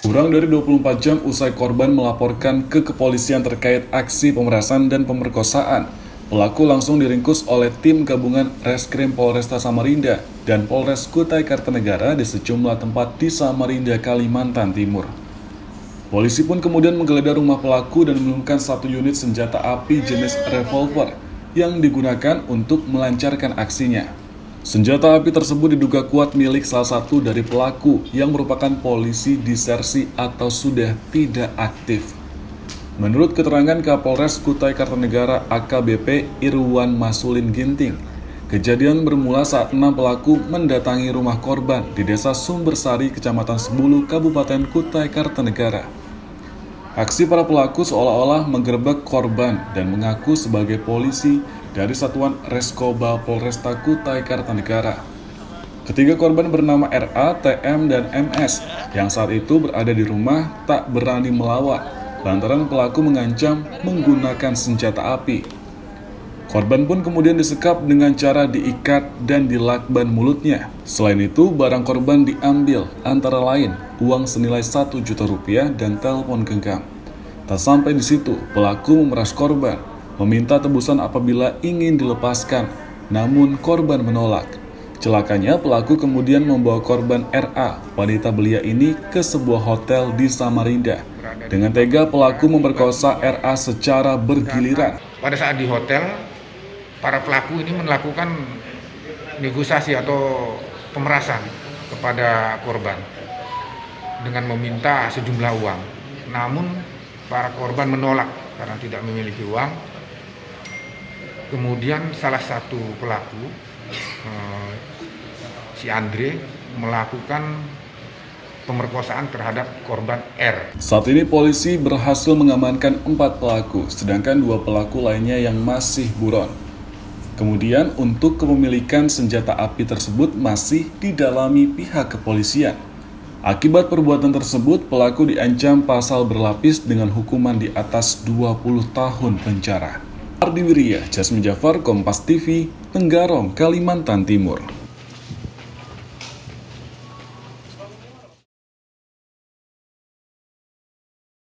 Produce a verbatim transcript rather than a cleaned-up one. Kurang dari dua puluh empat jam usai korban melaporkan ke kepolisian terkait aksi pemerasan dan pemerkosaan, pelaku langsung diringkus oleh tim gabungan Reskrim Polresta Samarinda dan Polres Kutai Kartanegara di sejumlah tempat di Samarinda, Kalimantan Timur. Polisi pun kemudian menggeledah rumah pelaku dan menemukan satu unit senjata api jenis revolver yang digunakan untuk melancarkan aksinya. Senjata api tersebut diduga kuat milik salah satu dari pelaku yang merupakan polisi disersi atau sudah tidak aktif. Menurut keterangan Kapolres Kutai Kartanegara A K B P Irwan Masulin Ginting, kejadian bermula saat enam pelaku mendatangi rumah korban di Desa Sumber Sari, Kecamatan Sebulu, Kabupaten Kutai Kartanegara. Aksi para pelaku seolah-olah menggerebek korban dan mengaku sebagai polisi dari Satuan Reskoba Polresta Kutai Kartanegara. Ketiga korban bernama R A, T M, dan M S yang saat itu berada di rumah tak berani melawan lantaran pelaku mengancam menggunakan senjata api. Korban pun kemudian disekap dengan cara diikat dan dilakban mulutnya. Selain itu, barang korban diambil antara lain uang senilai satu juta rupiah dan telepon genggam. Tak sampai di situ, pelaku memeras korban, meminta tebusan apabila ingin dilepaskan, namun korban menolak. Celakanya, pelaku kemudian membawa korban R A, wanita belia ini, ke sebuah hotel di Samarinda. Dengan tega, pelaku memperkosa R A secara bergiliran. Pada saat di hotel, para pelaku ini melakukan negosiasi atau pemerasan kepada korban dengan meminta sejumlah uang. Namun, para korban menolak karena tidak memiliki uang. Kemudian salah satu pelaku, eh, si Andre, melakukan pemerkosaan terhadap korban R. Saat ini polisi berhasil mengamankan empat pelaku, sedangkan dua pelaku lainnya yang masih buron. Kemudian untuk kepemilikan senjata api tersebut masih didalami pihak kepolisian. Akibat perbuatan tersebut, pelaku diancam pasal berlapis dengan hukuman di atas dua puluh tahun penjara. Ardi Wirya, Jasmine Jafar, Kompas T V, Tenggarong, Kalimantan Timur.